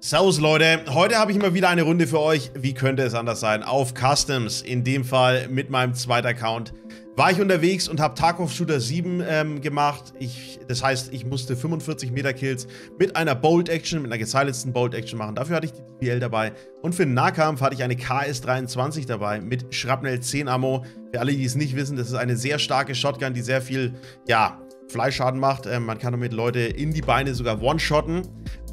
Servus Leute, heute habe ich mal wieder eine Runde für euch, wie könnte es anders sein, auf Customs, in dem Fall mit meinem zweiten Account. War ich unterwegs und habe Tarkov Shooter 7 gemacht, das heißt, ich musste 45 Meter Kills mit einer Bolt Action, mit einer gesilenceden Bolt Action machen. Dafür hatte ich die TPL dabei und für den Nahkampf hatte ich eine KS-23 dabei mit Schrapnel 10 Ammo. Für alle, die es nicht wissen, das ist eine sehr starke Shotgun, die sehr viel, ja, Fleischschaden macht. Man kann damit Leute in die Beine sogar one-shotten.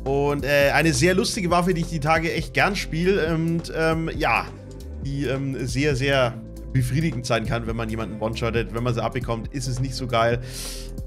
Und eine sehr lustige Waffe, die ich die Tage echt gern spiele und ja, die sehr, sehr befriedigend sein kann, wenn man jemanden one-shottet. Wenn man sie abbekommt, ist es nicht so geil.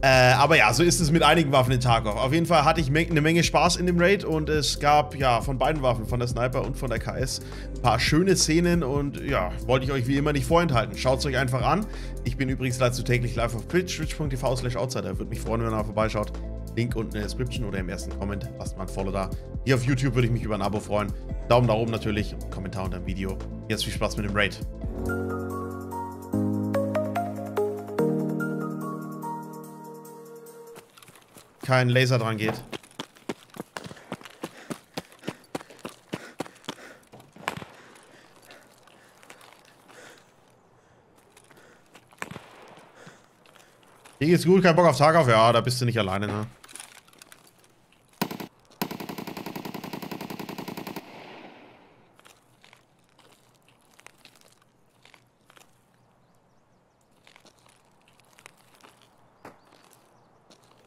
Aber ja, so ist es mit einigen Waffen in Tarkov. Auf jeden Fall hatte ich eine Menge Spaß in dem Raid und es gab ja von beiden Waffen, von der Sniper und von der KS, ein paar schöne Szenen und ja, wollte ich euch wie immer nicht vorenthalten. Schaut es euch einfach an. Ich bin übrigens dazu täglich live auf Twitch, twitch.tv/outsider. Würde mich freuen, wenn ihr mal vorbeischaut. Link unten in der Description oder im ersten Comment. Lasst mal ein Follow da. Hier auf YouTube würde ich mich über ein Abo freuen. Daumen nach oben natürlich und Kommentar unter dem Video. Jetzt viel Spaß mit dem Raid. Kein Laser dran geht. Hier geht's gut, kein Bock auf Tarkov. Ja, da bist du nicht alleine, ne?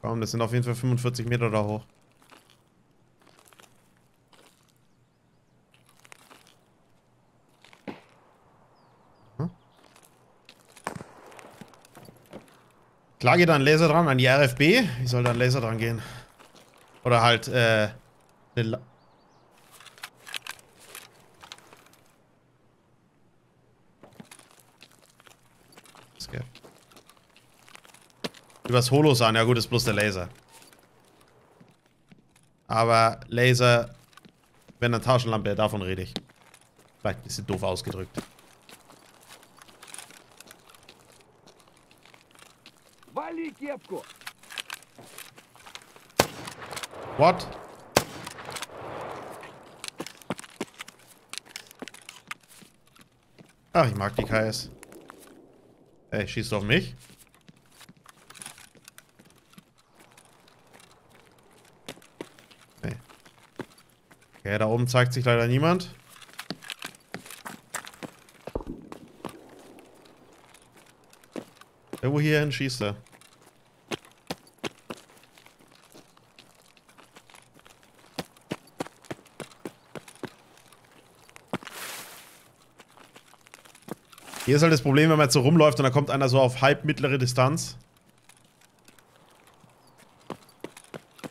Komm, das sind auf jeden Fall 45 Meter da hoch. Hm? Klar geht da ein Laser dran, an die RFB. Wie soll da ein Laser dran gehen? Oder halt, übers Holo an, ja gut, ist bloß der Laser. Aber Laser, wenn eine Taschenlampe, davon rede ich. Vielleicht ein bisschen doof ausgedrückt. What? Ach, ich mag die KS. Ey, schießt du auf mich? Okay, da oben zeigt sich leider niemand. Irgendwo hierhin schießt er. Hier ist halt das Problem, wenn man jetzt so rumläuft und da kommt einer so auf halb mittlere Distanz.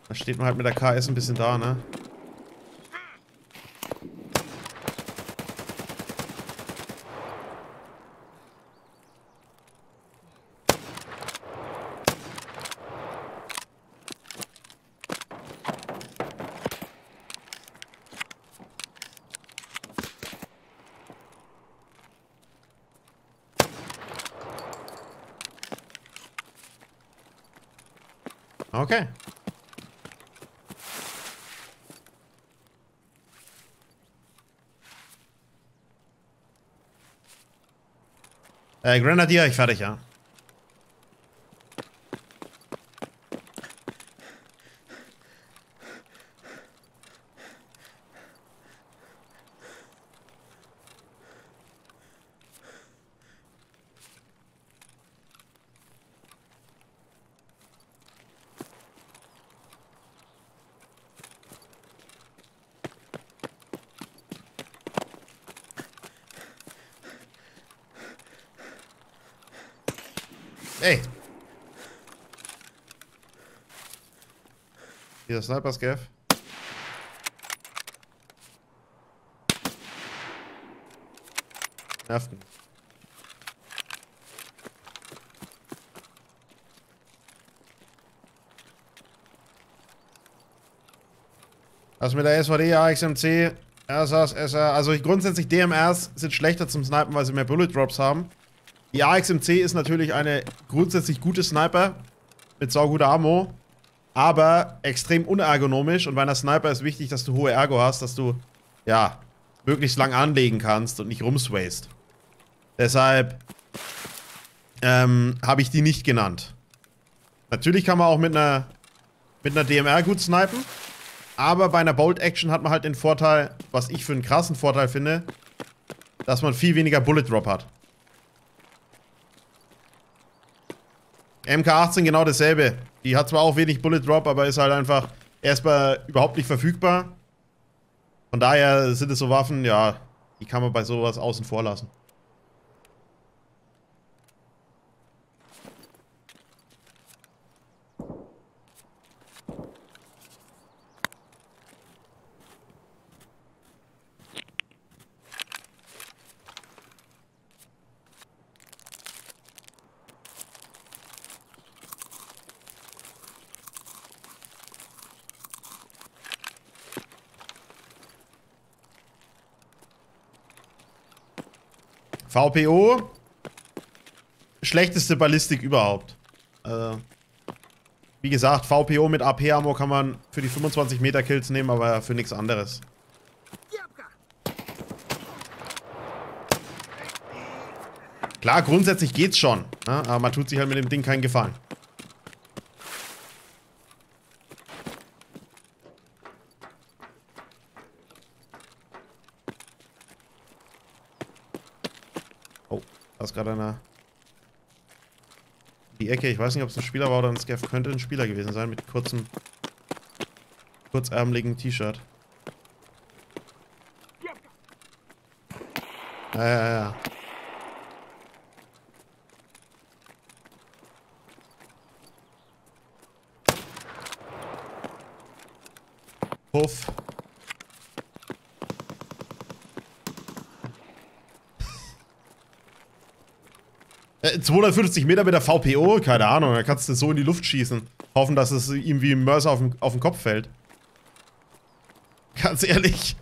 Da steht man halt mit der KS ein bisschen da, ne? Okay. Grenadier, ich fertig, ja. Ey! Dieser Sniper-Scav. Nervt mich. Also mit der SVD, AXMC, SRS, SR. Also grundsätzlich DMRs sind schlechter zum Snipen, weil sie mehr Bullet Drops haben. Die AXMC ist natürlich eine grundsätzlich gute Sniper mit sauguter Ammo. aber extrem unergonomisch. Und bei einer Sniper ist wichtig, dass du hohe Ergo hast, dass du, ja, möglichst lang anlegen kannst und nicht rumswayst. Deshalb habe ich die nicht genannt. Natürlich kann man auch mit einer DMR gut snipen, aber bei einer Bolt Action hat man halt den Vorteil, was ich für einen krassen Vorteil finde, dass man viel weniger Bullet Drop hat. MK18 genau dasselbe. Die hat zwar auch wenig Bullet Drop, aber ist halt einfach erstmal überhaupt nicht verfügbar. Von daher sind es so Waffen, ja, die kann man bei sowas außen vor lassen. VPO, schlechteste Ballistik überhaupt. Wie gesagt, VPO mit AP-Amor kann man für die 25 Meter Kills nehmen, aber für nichts anderes. Klar, grundsätzlich geht's schon, ne? Aber man tut sich halt mit dem Ding keinen Gefallen. Gerade einer die Ecke. Ich weiß nicht, ob es ein Spieler war oder ein Scav. Könnte ein Spieler gewesen sein mit kurzärmeligen T-Shirt. Ja. Puff. 250 Meter mit der VPO? Keine Ahnung, da kannst du so in die Luft schießen. Hoffen, dass es ihm wie ein Mörser auf den Kopf fällt. Ganz ehrlich.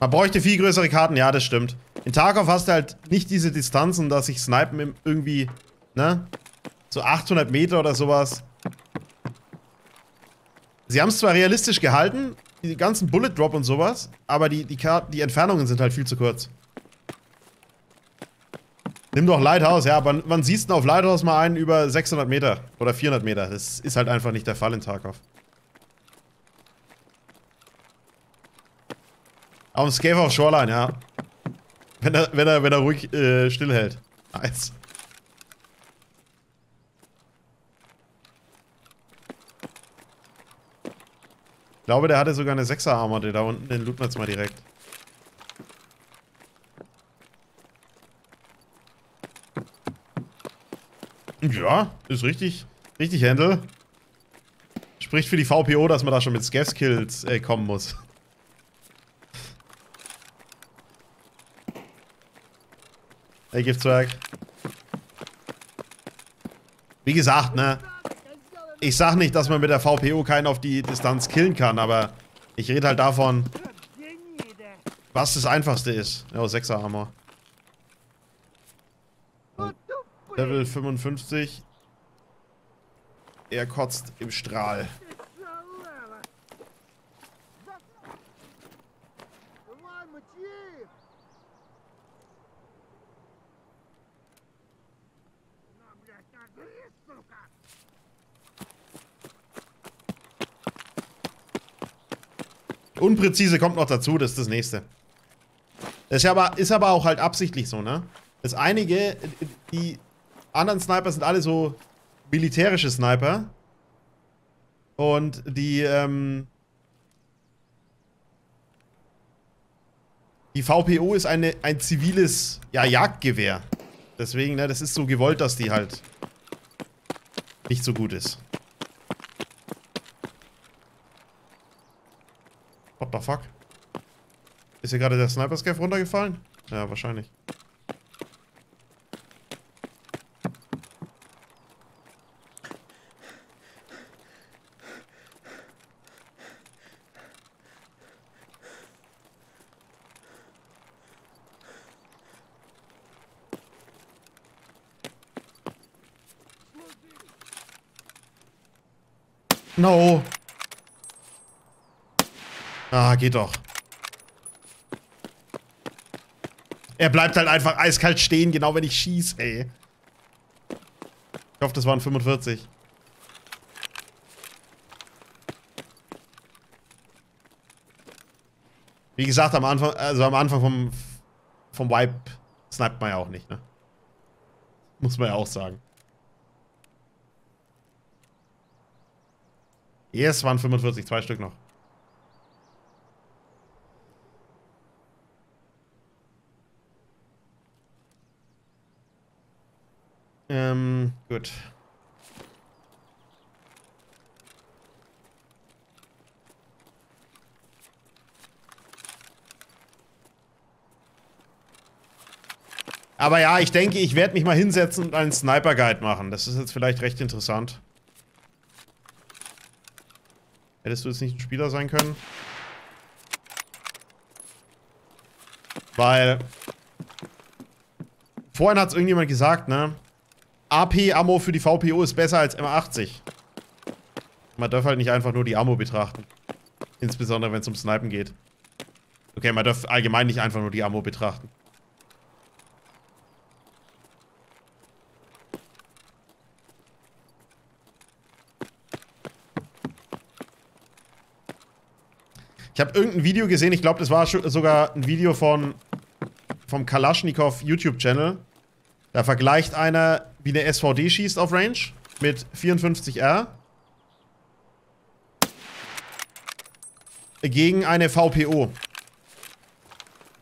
Man bräuchte viel größere Karten, ja, das stimmt. In Tarkov hast du halt nicht diese Distanzen, dass ich snipen irgendwie, ne? So 800 Meter oder sowas. Sie haben es zwar realistisch gehalten, die ganzen Bullet Drop und sowas, aber die Entfernungen sind halt viel zu kurz. Nimm doch Lighthouse, ja, aber wann siehst du auf Lighthouse mal einen über 600 Meter oder 400 Meter? Das ist halt einfach nicht der Fall in Tarkov. Auf dem Escape auf Shoreline, ja. Wenn er ruhig stillhält. Nice. Ich glaube, der hatte sogar eine 6er-Armor, da unten, den looten wir jetzt mal direkt. Ja, ist richtig Händel. Spricht für die VPO, dass man da schon mit Scav-Skills kommen muss. Hey, Giftzwerg. Wie gesagt, ne? Ich sag nicht, dass man mit der VPO keinen auf die Distanz killen kann, aber ich rede halt davon, was das Einfachste ist. Ja, 6er Armor. Level 55. Er kotzt im Strahl. Unpräzise kommt noch dazu, das ist das Nächste. Das ist aber auch halt absichtlich so, ne? Das einige, die anderen Sniper sind alle so militärische Sniper. Und die VPO ist ein ziviles, ja, Jagdgewehr. Deswegen, ne, das ist so gewollt, dass die halt nicht so gut ist. What the fuck? Ist hier gerade der Sniper-Scav runtergefallen? Ja, wahrscheinlich. No. Ah, geht doch. Er bleibt halt einfach eiskalt stehen, genau wenn ich schieße, ey. Ich hoffe, das waren 45. Wie gesagt, am Anfang, also am Anfang vom Wipe sniped man ja auch nicht, ne? Muss man ja auch sagen. Yes, waren 45, 2 Stück noch. Gut. Aber ja, ich denke, ich werde mich mal hinsetzen und einen Sniper-Guide machen. Das ist jetzt vielleicht recht interessant. Hättest du jetzt nicht ein Spieler sein können? Weil... Vorhin hat es irgendjemand gesagt, ne? AP-Amor für die VPO ist besser als M80. Man darf halt nicht einfach nur die Ammo betrachten. Insbesondere, wenn es um Snipen geht. Okay, man darf allgemein nicht einfach nur die Ammo betrachten. Ich habe irgendein Video gesehen, ich glaube, das war sogar ein Video vom Kalaschnikow YouTube-Channel. Da vergleicht einer, wie eine SVD schießt auf Range mit 54R gegen eine VPO.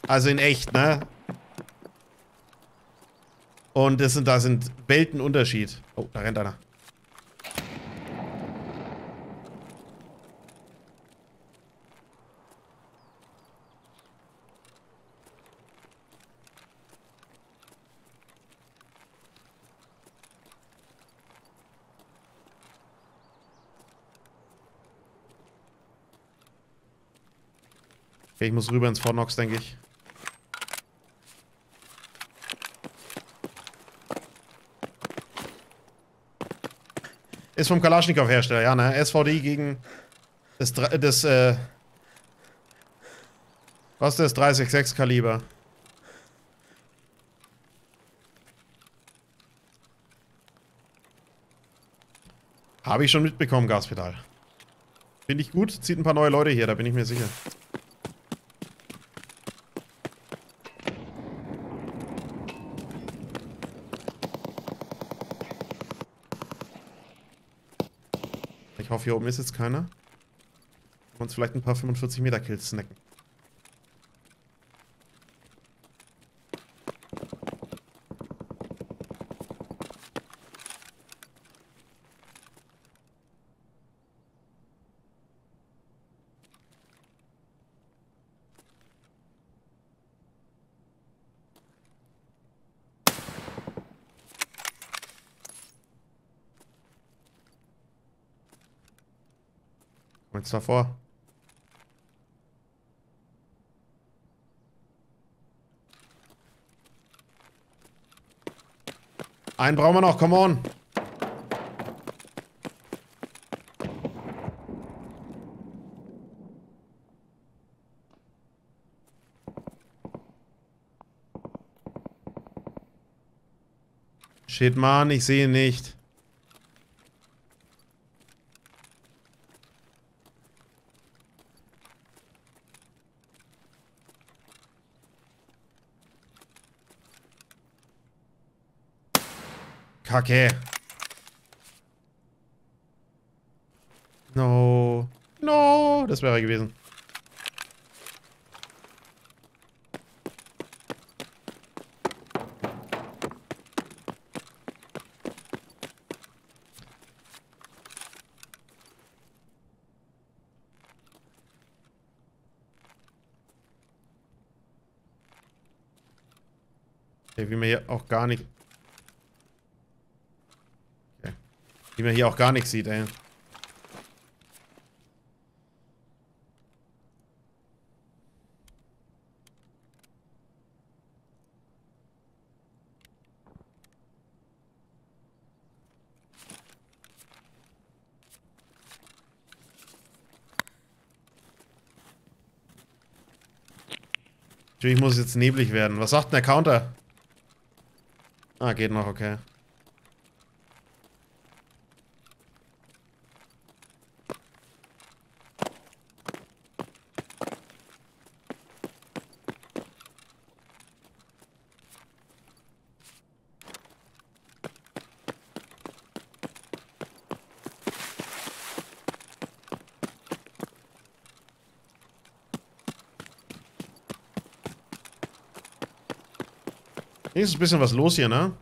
Also in echt, ne? Und da sind Weltenunterschied. Oh, da rennt einer. Okay, ich muss rüber ins Fort Knox, denke ich. Ist vom Kalaschnikow-Hersteller, ja, ne? SVD gegen das was ist das? 366 Kaliber. Habe ich schon mitbekommen, Gaspedal. Finde ich gut, zieht ein paar neue Leute hier, da bin ich mir sicher. Ich hoffe, hier oben ist jetzt keiner. Und uns vielleicht ein paar 45-Meter-Kills snacken. Davor. Einen brauchen wir noch, come on! Shit, Mann, ich sehe ihn nicht. Kacke. No. No. Das wäre gewesen. Okay, wie man hier auch gar nicht... Die man hier auch gar nichts sieht, ey. Natürlich muss es jetzt neblig werden. Was sagt denn der Counter? Ah, geht noch, okay. Ist ein bisschen was los hier, ne?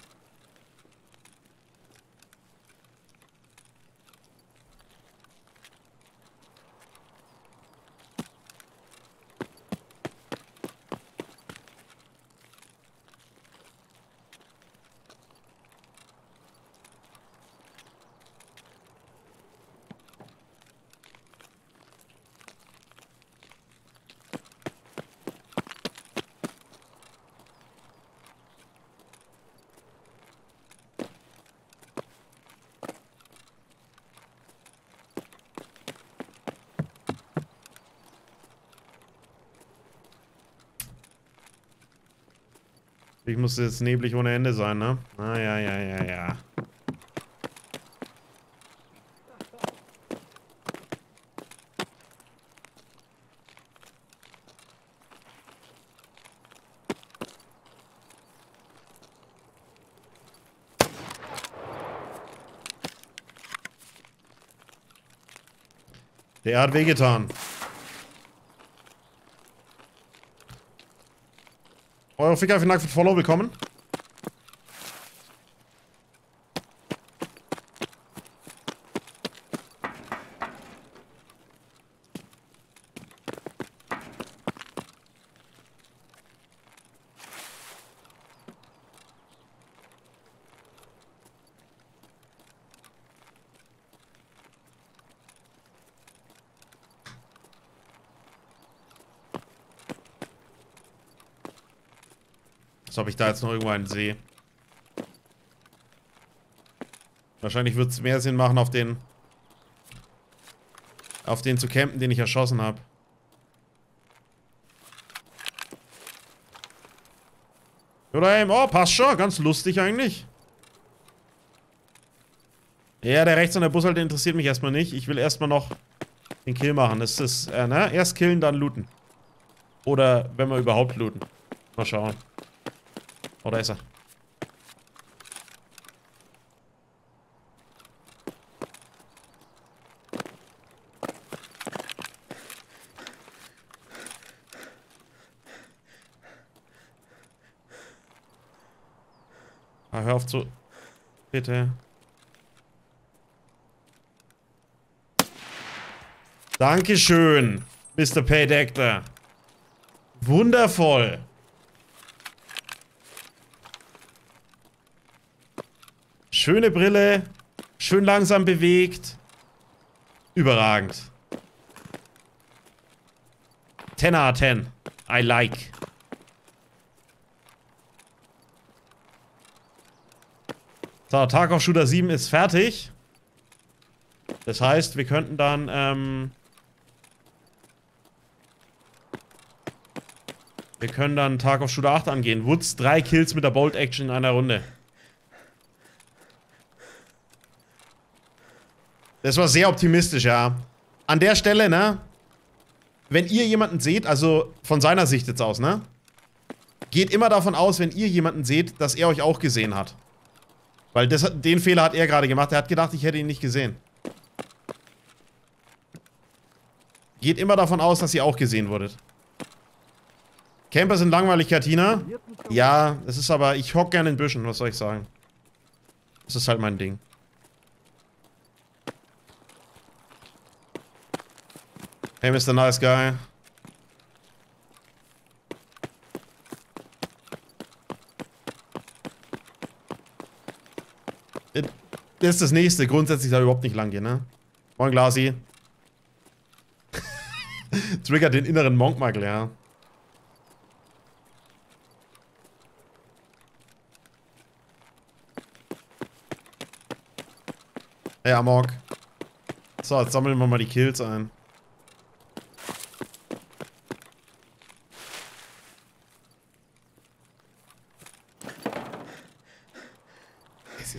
Ich muss jetzt neblig ohne Ende sein, ne? Ah, ja. Der hat wehgetan. Euer Ficker, vielen Dank für den Follow, willkommen. Ob ich da jetzt noch irgendwo einen sehe. Wahrscheinlich wird es mehr Sinn machen, auf den zu campen, den ich erschossen habe. Oder eben, oh, passt schon, ganz lustig eigentlich. Ja, der rechts an der Bushalte interessiert mich erstmal nicht. Ich will erstmal noch den Kill machen. Das ist, ne? Erst killen, dann looten. Oder wenn wir überhaupt looten. Mal schauen. Oh, da ist er. Ah, hör auf zu... Bitte. Dankeschön, Mr. Paydector. Wundervoll. Schöne Brille, schön langsam bewegt, überragend. 10 out of 10, I like. So, Tarkov Shooter 7 ist fertig. Das heißt, wir könnten dann, wir können dann Tarkov Shooter 8 angehen. Woods, 3 Kills mit der Bolt Action in einer Runde. Das war sehr optimistisch, ja. An der Stelle, ne? Wenn ihr jemanden seht, also von seiner Sicht jetzt aus, ne? Geht immer davon aus, wenn ihr jemanden seht, dass er euch auch gesehen hat. Weil das, den Fehler hat er gerade gemacht. Er hat gedacht, ich hätte ihn nicht gesehen. Geht immer davon aus, dass ihr auch gesehen wurdet. Camper sind langweilig, Katina. Ja, es ist aber... Ich hock gerne in Büschen, was soll ich sagen? Das ist halt mein Ding. Hey, Mr. Nice Guy. Das ist das Nächste. Grundsätzlich da überhaupt nicht lang gehen, ne? Moin, Glasi. Triggert den inneren Monkmackel, ja. Hey, Amok. So, jetzt sammeln wir mal die Kills ein.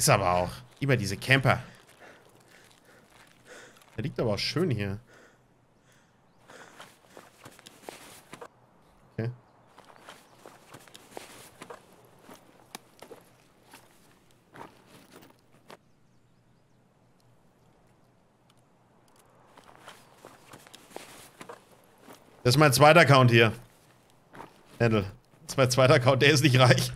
ist aber auch. Über diese Camper. Der liegt aber auch schön hier. Okay. Das ist mein zweiter Account hier. Handel. Das ist mein zweiter Account, der ist nicht reich.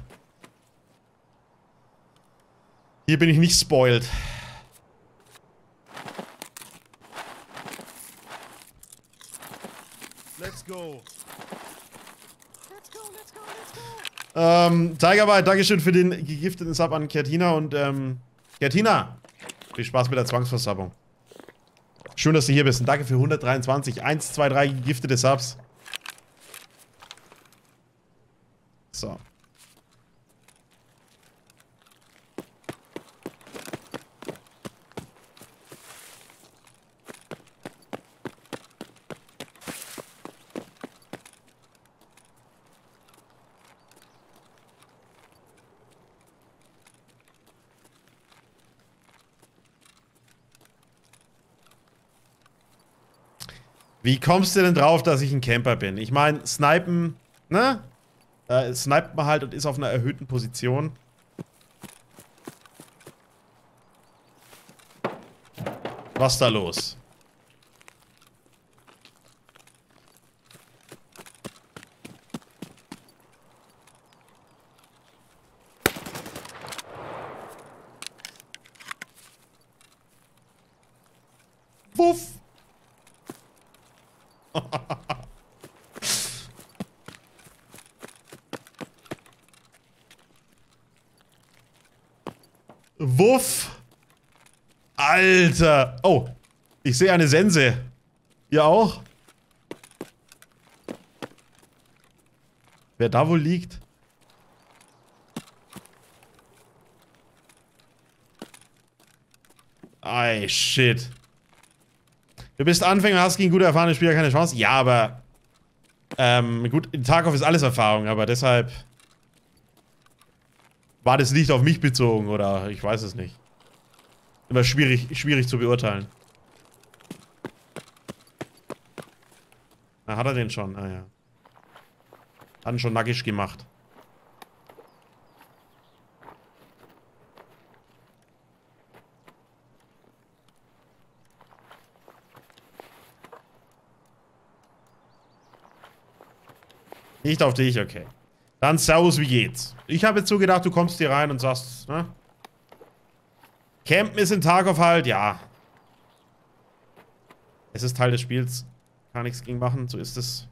Hier bin ich nicht spoiled. Let's go. Let's go, let's go, let's go. Tigerbyte, Dankeschön für den gegifteten Sub an Kertina und Kertina, viel Spaß mit der Zwangsversubbung. Schön, dass du hier bist und danke für 123. 1, 2, 3 gegiftete Subs. So. Wie kommst du denn drauf, dass ich ein Camper bin? Ich meine, snipen, ne? Snipt man halt und ist auf einer erhöhten Position. Was da los? Wuff! Wuff! Alter! Oh, ich sehe eine Sense. Ihr auch? Wer da wohl liegt? Ay, shit. Du bist Anfänger, hast gegen gute erfahrene Spieler keine Chance. Ja, aber... gut, in Tarkov ist alles Erfahrung, aber deshalb... War das nicht auf mich bezogen oder ich weiß es nicht. Immer schwierig zu beurteilen. Na, hat er den schon? Ah ja. Hat ihn schon nackig gemacht. Nicht auf dich, okay. Dann servus, wie geht's? Ich habe jetzt so gedacht, du kommst hier rein und sagst, ne? Campen ist in Tarkov halt, ja. Es ist Teil des Spiels. Kann nichts gegen machen, so ist es.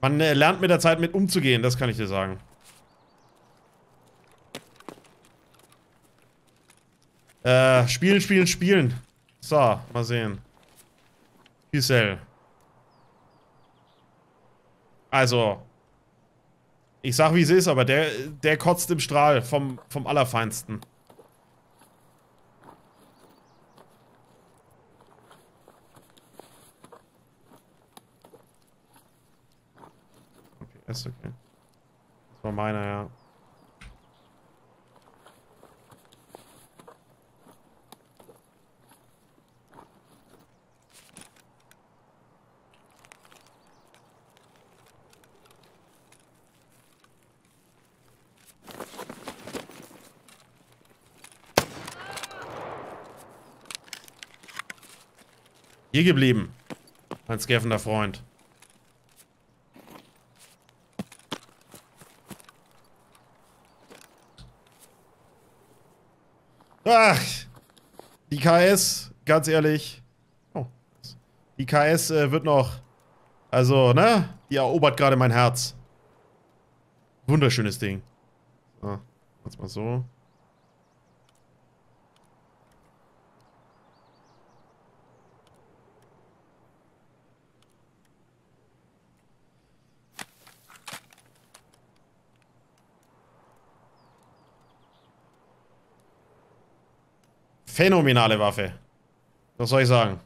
Man lernt mit der Zeit mit umzugehen, das kann ich dir sagen. Spielen. So, mal sehen. Giselle. Also... Ich sag, wie es ist, aber der kotzt im Strahl vom Allerfeinsten. Okay, ist okay. Das war meiner, ja. Hier geblieben, mein scaffender Freund. Ach, die KS, ganz ehrlich, oh, die KS wird noch, also, ne, die erobert gerade mein Herz. Wunderschönes Ding. So, jetzt mal so. Phänomenale Waffe. Was soll ich sagen?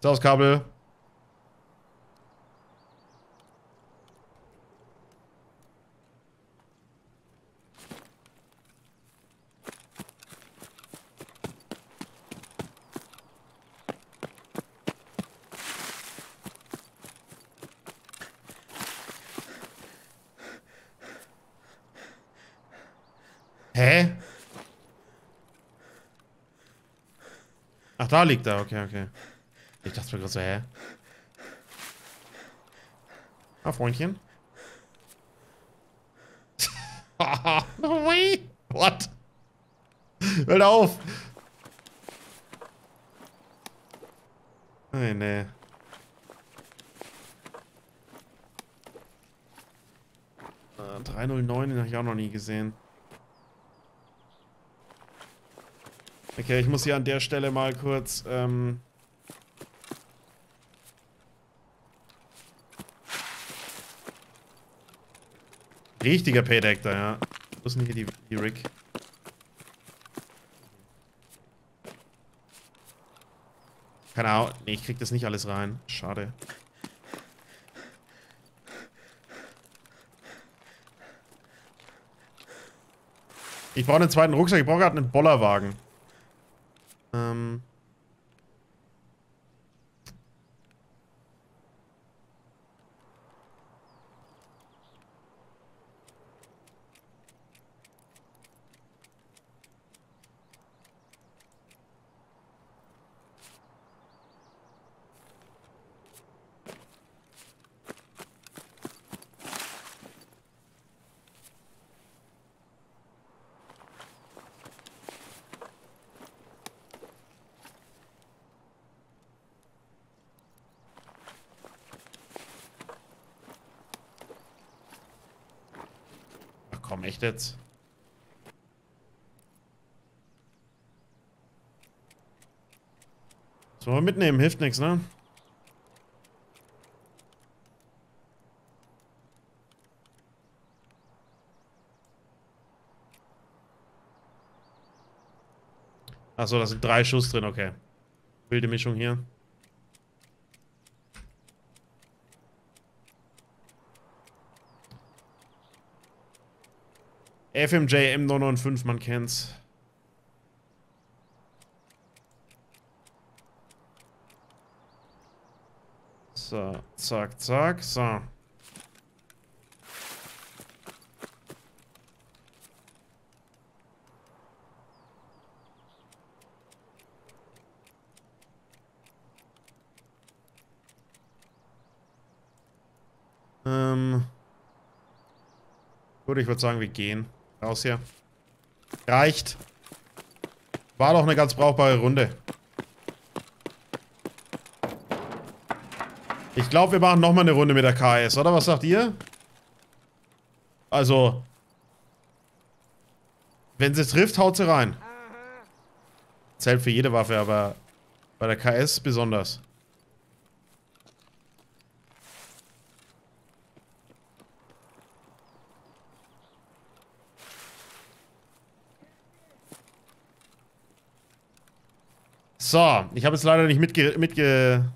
Das Kabel. Ach, da liegt er, okay, okay. Ich dachte mir gerade so, hä? Ah, Freundchen. What? Hört auf! Nee, nee. Ah, 309, den habe ich auch noch nie gesehen. Okay, ich muss hier an der Stelle mal kurz, richtiger Paydeck da, ja. Wo ist denn hier die Rig? Keine Ahnung. Nee, ich krieg das nicht alles rein. Schade. Ich brauche einen zweiten Rucksack. Ich brauche gerade einen Bollerwagen. Komm, echt jetzt? So, mitnehmen, hilft nichts, ne? Achso, da sind 3 Schuss drin, okay. Wilde Mischung hier. FMJ M995, man kennt's. So, zack, zack, so. Gut, ich würde sagen, wir gehen. Raus hier. Reicht. War doch eine ganz brauchbare Runde. Ich glaube, wir machen nochmal eine Runde mit der KS, oder? Was sagt ihr? Also, wenn sie trifft, haut sie rein. Zählt für jede Waffe, aber bei der KS besonders. So, ich habe jetzt leider nicht mitgelesen.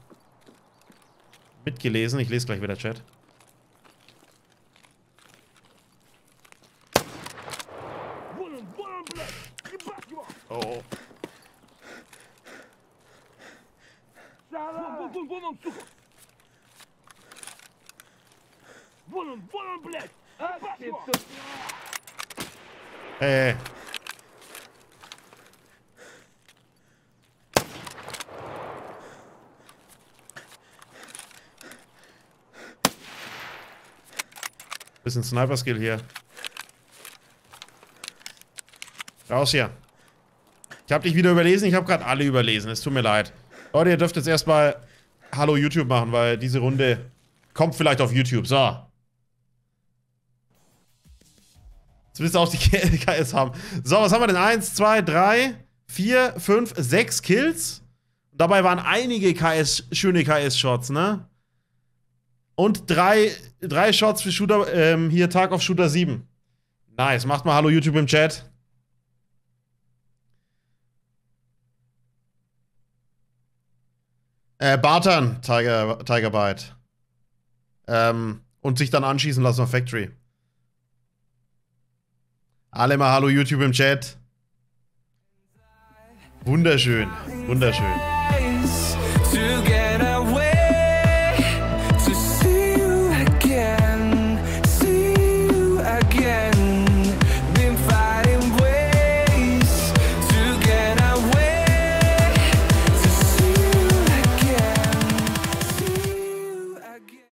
Ich lese gleich wieder Chat. Oh. Hey. Bisschen Sniper-Skill hier. Raus hier. Ich habe dich wieder überlesen. Ich habe gerade alle überlesen. Es tut mir leid. Leute, ihr dürft jetzt erstmal Hallo YouTube machen, weil diese Runde kommt vielleicht auf YouTube. So. Jetzt willst du auch die KS haben. So, was haben wir denn? 1, 2, 3, 4, 5, 6 Kills. Dabei waren einige schöne KS-Shots, ne? Und drei Shots für Shooter, hier Tarkov Shooter 7. Nice, macht mal Hallo YouTube im Chat. Bartern, Tiger Bite. Und sich dann anschießen lassen auf Factory. Alle mal Hallo YouTube im Chat. Wunderschön, wunderschön.